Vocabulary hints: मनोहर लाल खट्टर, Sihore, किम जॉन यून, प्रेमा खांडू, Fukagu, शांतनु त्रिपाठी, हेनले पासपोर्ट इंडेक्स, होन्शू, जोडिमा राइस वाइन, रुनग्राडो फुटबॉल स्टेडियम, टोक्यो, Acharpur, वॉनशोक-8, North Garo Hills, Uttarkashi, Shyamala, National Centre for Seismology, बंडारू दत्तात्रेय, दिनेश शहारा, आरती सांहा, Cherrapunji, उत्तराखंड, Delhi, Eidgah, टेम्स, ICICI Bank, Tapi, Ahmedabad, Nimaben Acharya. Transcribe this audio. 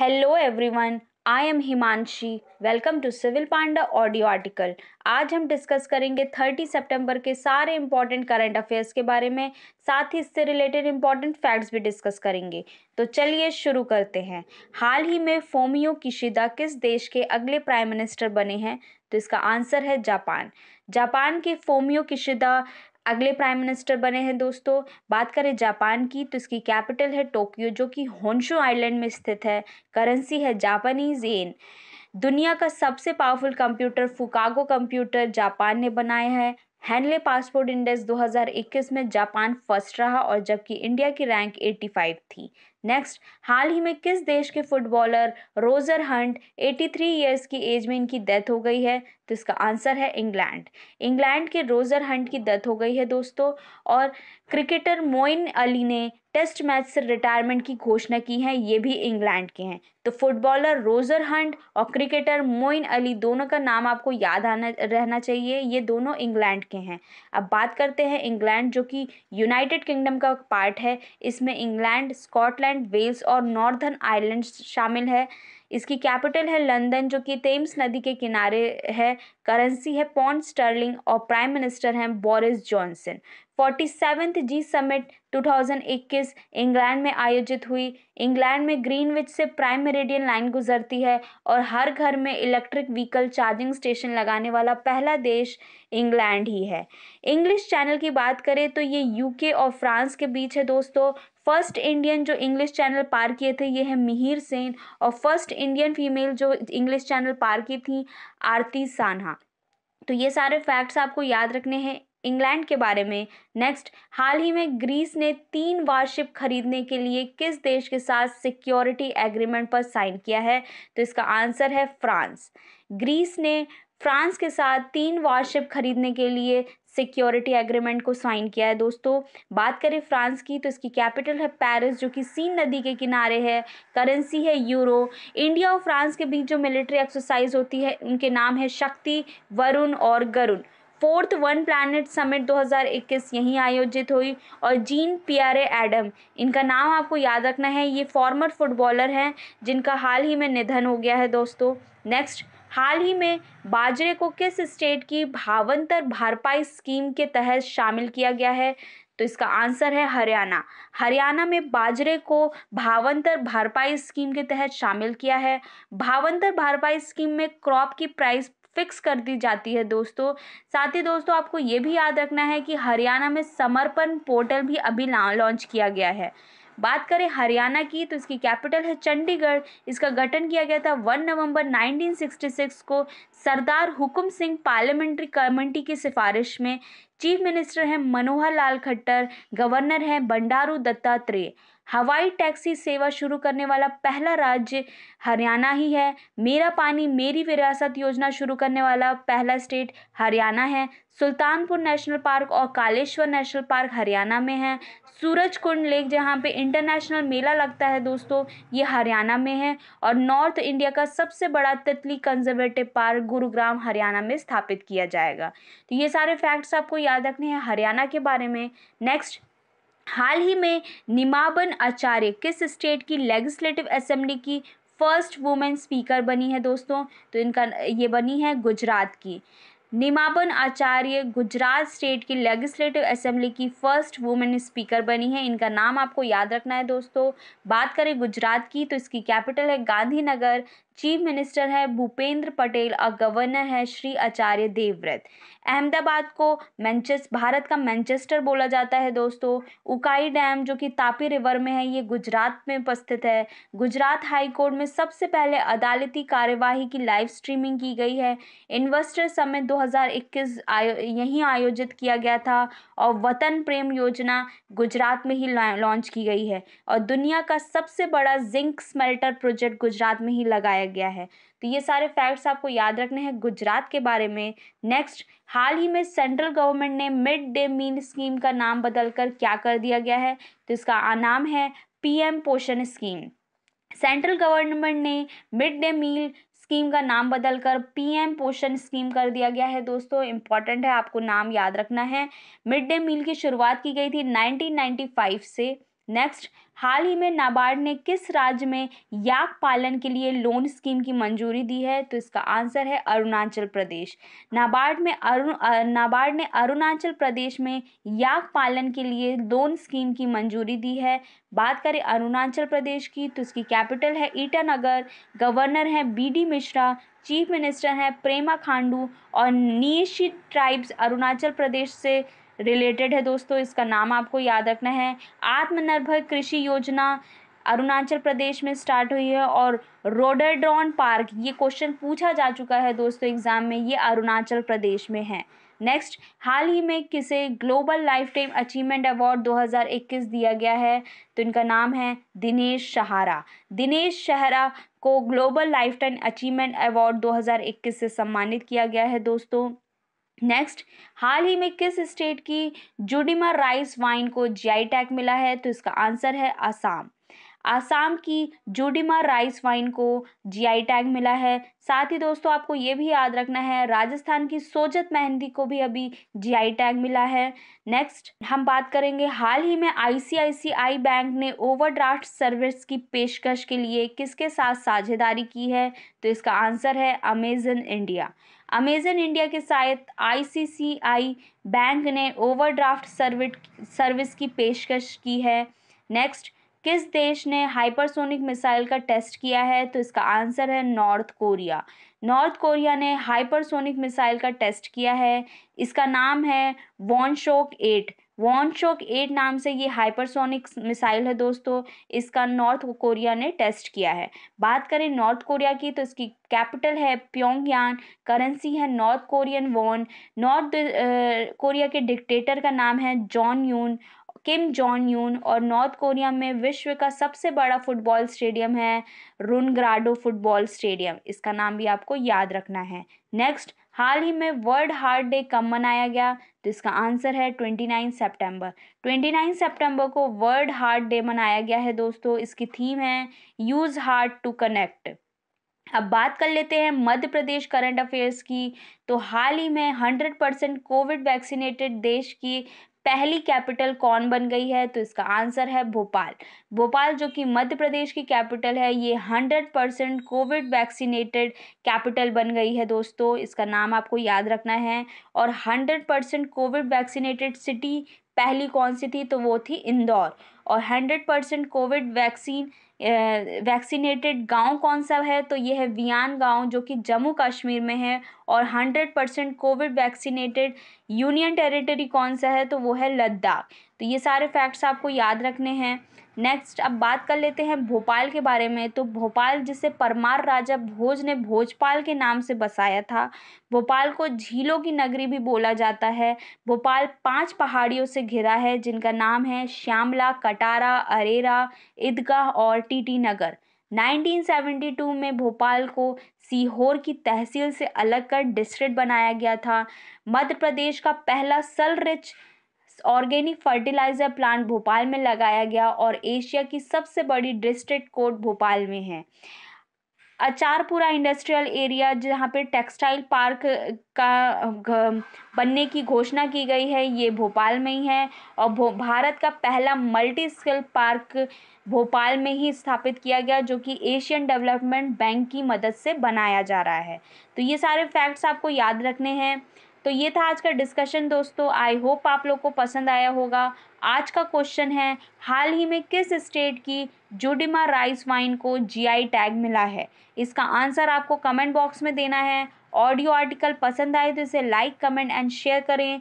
Hello everyone, I am Himanshi. Welcome to civil Panda audio article. आज हम discuss करेंगे 30 सितंबर के सारे इंपॉर्टेंट करंट अफेयर्स के बारे में, साथ ही इससे रिलेटेड इंपॉर्टेंट फैक्ट्स भी डिस्कस करेंगे। तो चलिए शुरू करते हैं। हाल ही में फूमियो किशिदा किस देश के अगले प्राइम मिनिस्टर बने हैं? तो इसका आंसर है जापान। जापान के फूमियो किशिदा अगले प्राइम मिनिस्टर बने हैं। दोस्तों, बात करें जापान की तो इसकी कैपिटल है टोक्यो, जो कि होन्शू आइलैंड में स्थित है। करेंसी है जापानीज येन। दुनिया का सबसे पावरफुल कंप्यूटर फुकागो कंप्यूटर जापान ने बनाया है। हेनले पासपोर्ट इंडेक्स 2021 में जापान फर्स्ट रहा, और जबकि इंडिया की रैंक 85 थी। नेक्स्ट, हाल ही में किस देश के फुटबॉलर रोजर हंट 83 इयर्स की एज में इनकी डेथ हो गई है? तो इसका आंसर है इंग्लैंड। इंग्लैंड के रोजर हंट की डेथ हो गई है दोस्तों। और क्रिकेटर मोइन अली ने टेस्ट मैच से रिटायरमेंट की घोषणा की है, ये भी इंग्लैंड के हैं। तो फुटबॉलर रोजर हंट और क्रिकेटर मोइन अली दोनों का नाम आपको याद आना रहना चाहिए, ये दोनों इंग्लैंड के हैं। अब बात करते हैं इंग्लैंड, जो कि यूनाइटेड किंगडम का पार्ट है। इसमें इंग्लैंड, स्कॉटलैंड, वेल्स और नॉर्दर्न आयरलैंड शामिल है। इसकी कैपिटल है लंदन, जो कि टेम्स नदी के किनारे है। करेंसी है पौंड स्टर्लिंग और प्राइम मिनिस्टर हैं Boris Johnson. 47th G summit 2021 England में आयोजित हुई। इंग्लैंड में ग्रीनविच से प्राइम मेरिडियन लाइन गुजरती है, और हर घर में इलेक्ट्रिक व्हीकल चार्जिंग स्टेशन लगाने वाला पहला देश इंग्लैंड ही है। इंग्लिश चैनल की बात करें तो ये यूके और फ्रांस के बीच है दोस्तों। फर्स्ट इंडियन जो इंग्लिश चैनल पार किए थे ये है मिहिर सेन, और फर्स्ट इंडियन फीमेल जो इंग्लिश चैनल पार की थी आरती सांहा। तो ये सारे फैक्ट्स आपको याद रखने हैं इंग्लैंड के बारे में। नेक्स्ट, हाल ही में ग्रीस ने 3 वारशिप खरीदने के लिए किस देश के साथ सिक्योरिटी एग्रीमेंट पर साइन किया है? तो इसका आंसर है फ्रांस। ग्रीस ने फ्रांस के साथ 3 वारशिप खरीदने के लिए सिक्योरिटी एग्रीमेंट को साइन किया है दोस्तों। बात करें फ्रांस की तो इसकी कैपिटल है पेरिस, जो कि सीन नदी के किनारे है। करेंसी है यूरो। इंडिया और फ्रांस के बीच जो मिलिट्री एक्सरसाइज होती है उनके नाम है शक्ति, वरुण और Garuda. 4th one planet summit 2021 यहीं आयोजित हुई, और जीन पियरे एडम, इनका नाम आपको याद रखना है, ये फॉर्मर फुटबॉलर हैं जिनका हाल ही में निधन हो गया है दोस्तों। नेक्स्ट, हाल ही में बाजरे को किस स्टेट की भावांतर भरपाई स्कीम के तहत शामिल किया गया है? तो इसका आंसर है हरियाणा। हरियाणा में बाजरे को भावांतर भरपाई स्कीम के तहत शामिल किया है। भावांतर भरपाई स्कीम में क्रॉप की प्राइस फिक्स कर दी जाती है दोस्तों। साथ ही दोस्तों आपको ये भी याद रखना है कि हरियाणा में समर्पण पोर्टल भी अभी लॉन्च किया गया है। बात करें हरियाणा की तो इसकी कैपिटल है चंडीगढ़। इसका गठन किया गया था 1 नवंबर 1966 को सरदार हुकुम सिंह पार्लियामेंट्री कमेटी की सिफारिश में। चीफ मिनिस्टर हैं मनोहर लाल खट्टर, गवर्नर हैं बंडारू दत्तात्रेय। हवाई टैक्सी सेवा शुरू करने वाला पहला राज्य हरियाणा ही है। मेरा पानी मेरी विरासत योजना शुरू करने वाला पहला स्टेट हरियाणा है। सुल्तानपुर नेशनल पार्क और कालेश्वर नेशनल पार्क हरियाणा में है। सूरज कुंड लेक जहाँ पे इंटरनेशनल मेला लगता है दोस्तों, ये हरियाणा में है। और नॉर्थ इंडिया का सबसे बड़ा तितली कंजर्वेटिव पार्क गुरुग्राम हरियाणा में स्थापित किया जाएगा। तो ये सारे फैक्ट्स आपको याद रखने हैं हरियाणा के बारे में। नेक्स्ट, हाल ही में निमाबन आचार्य किस स्टेट की लेजिस्लेटिव असेंबली की फर्स्ट वुमेन स्पीकर बनी है दोस्तों? तो इनका ये बनी है गुजरात की। निमाबन आचार्य गुजरात स्टेट की लेजिस्लेटिव असेंबली की फर्स्ट वुमेन स्पीकर बनी है। इनका नाम आपको याद रखना है दोस्तों। बात करें गुजरात की तो इसकी कैपिटल है गांधीनगर। चीफ मिनिस्टर है भूपेंद्र पटेल और गवर्नर है श्री आचार्य देवव्रत। अहमदाबाद को भारत का मैनचेस्टर बोला जाता है दोस्तों। उकाई डैम जो कि तापी रिवर में है, ये गुजरात में उपस्थित है। गुजरात हाई कोर्ट में सबसे पहले अदालती कार्यवाही की लाइव स्ट्रीमिंग की गई है। इन्वेस्टर समिट 2021 यहीं आयोजित किया गया था, और वतन प्रेम योजना गुजरात में ही लॉन्च की गई है। और दुनिया का सबसे बड़ा जिंक स्मेल्टर प्रोजेक्ट गुजरात में ही लगाया गया है। तो ये सारे फैक्ट्स आपको याद रखने हैं गुजरात के बारे में। नेक्स्ट, हाल ही में सेंट्रल गवर्नमेंट ने मिड डे मील स्कीम का नाम बदलकर क्या कर दिया गया है? तो इसका नाम है PM Poshan scheme. Central government ने मिड डे मील स्कीम का नाम बदलकर पीएम पोषण स्कीम कर दिया गया है दोस्तों। इंपॉर्टेंट है, आपको नाम याद रखना है। मिड डे मील की शुरुआत की गई थी 1995 से। नेक्स्ट, हाल ही में नाबार्ड ने किस राज्य में याक पालन के लिए लोन स्कीम की मंजूरी दी है? तो इसका आंसर है अरुणाचल प्रदेश। नाबार्ड ने अरुणाचल प्रदेश में याक पालन के लिए लोन स्कीम की मंजूरी दी है। बात करें अरुणाचल प्रदेश की तो इसकी कैपिटल है ईटानगर, गवर्नर हैं बीडी मिश्रा, चीफ मिनिस्टर हैं प्रेमा खांडू और नीशी ट्राइब्स अरुणाचल प्रदेश से रिलेटेड है। दोस्तों इसका नाम आपको याद रखना है। आत्मनिर्भर कृषि योजना अरुणाचल प्रदेश में स्टार्ट हुई है और रोडरड्रॉन पार्क, ये क्वेश्चन पूछा जा चुका है दोस्तों एग्जाम में, ये अरुणाचल प्रदेश में है। नेक्स्ट, हाल ही में किसे global lifetime achievement award 2021 दिया गया है? तो इनका नाम है दिनेश शहारा। दिनेश शहरा को global lifetime achievement award 2021 से सम्मानित किया गया है दोस्तों। नेक्स्ट, हाल ही में किस स्टेट की जोडिमा राइस वाइन को जीआई टैग मिला है? तो इसका आंसर है आसाम। आसाम की जोडिमा राइस वाइन को जीआई टैग मिला है। साथ ही दोस्तों आपको ये भी याद रखना है, राजस्थान की सोजत मेहंदी को भी अभी जीआई टैग मिला है। नेक्स्ट, हम बात करेंगे हाल ही में आईसीआईसीआई बैंक ने ओवरड्राफ्ट सर्विस की पेशकश के लिए किसके साथ साझेदारी की है? तो इसका आंसर है अमेजन इंडिया। अमेजन इंडिया के साथ आईसीआईसीआई बैंक ने ओवरड्राफ्ट सर्विस की पेशकश की है। नेक्स्ट, किस देश ने हाइपरसोनिक मिसाइल का टेस्ट किया है? तो इसका आंसर है नॉर्थ कोरिया। नॉर्थ कोरिया ने हाइपरसोनिक मिसाइल का टेस्ट किया है, इसका नाम है वॉनशोक-8। वॉनशोक-8 नाम से ये हाइपरसोनिक मिसाइल है दोस्तों, इसका नॉर्थ कोरिया ने टेस्ट किया है। बात करें नॉर्थ कोरिया की तो इसकी कैपिटल है प्योंगयांग, करेंसी है North Korean won. North Korea के डिक्टेटर का नाम है किम जॉन यून और नॉर्थ कोरिया में विश्व का सबसे बड़ा फुटबॉल स्टेडियम है रुनग्राडो फुटबॉल स्टेडियम, इसका नाम भी आपको याद रखना है। नेक्स्ट, हाल ही में वर्ल्ड हार्ट डे कब मनाया गया? तो इसका आंसर है 29 सितंबर। 29 सितंबर को वर्ल्ड हार्ट डे मनाया गया है दोस्तों। इसकी थीम है यूज हार्ट टू कनेक्ट। अब बात कर लेते हैं मध्य प्रदेश करंट अफेयर्स की। तो हाल ही में 100% कोविड वैक्सीनेटेड देश की पहली कैपिटल कौन बन गई है? तो इसका आंसर है भोपाल। भोपाल जो कि मध्य प्रदेश की कैपिटल है, ये 100% कोविड वैक्सीनेटेड कैपिटल बन गई है दोस्तों, इसका नाम आपको याद रखना है। और 100% कोविड वैक्सीनेटेड सिटी पहली कौन सी थी? तो वो थी इंदौर। और 100% कोविड वैक्सीनेटेड गांव कौन सा है? तो ये है वियान गांव जो कि जम्मू कश्मीर में है। और 100% कोविड वैक्सीनेटेड यूनियन टेरिटरी कौन सा है? तो वो है लद्दाख। तो ये सारे फैक्ट्स आपको याद रखने हैं। नेक्स्ट, अब बात कर लेते हैं भोपाल के बारे में। तो भोपाल जिसे परमार राजा भोज ने भोजपाल के नाम से बसाया था, भोपाल को झीलों की नगरी भी बोला जाता है। भोपाल 5 पहाड़ियों से घिरा है जिनका नाम है श्यामला, कटारा, अरेरा, ईदगाह और टीटी नगर। 1972 में भोपाल को सीहोर की तहसील से अलग कर डिस्ट्रिक्ट बनाया गया था। मध्य प्रदेश का पहला सल rich organic fertiliser plant Bhopal में लगाया गया और एशिया की सबसे बड़ी डिस्ट्रिक्ट कोर्ट भोपाल में है। अचारपुरा इंडस्ट्रियल एरिया जहाँ पे टेक्सटाइल पार्क का बनने की घोषणा की गई है, ये भोपाल में ही है। और भारत का पहला मल्टी स्किल पार्क भोपाल में ही स्थापित किया गया जो कि एशियन डेवलपमेंट बैंक की मदद से बनाया जा रहा है। तो ये सारे फैक्ट्स आपको याद रखने हैं। तो ये था आज का डिस्कशन दोस्तों, आई होप आप लोग को पसंद आया होगा। आज का क्वेश्चन है, हाल ही में किस स्टेट की जोडिमा राइस वाइन को जीआई टैग मिला है? इसका आंसर आपको कमेंट बॉक्स में देना है। ऑडियो आर्टिकल पसंद आए तो इसे लाइक, कमेंट एंड शेयर करें।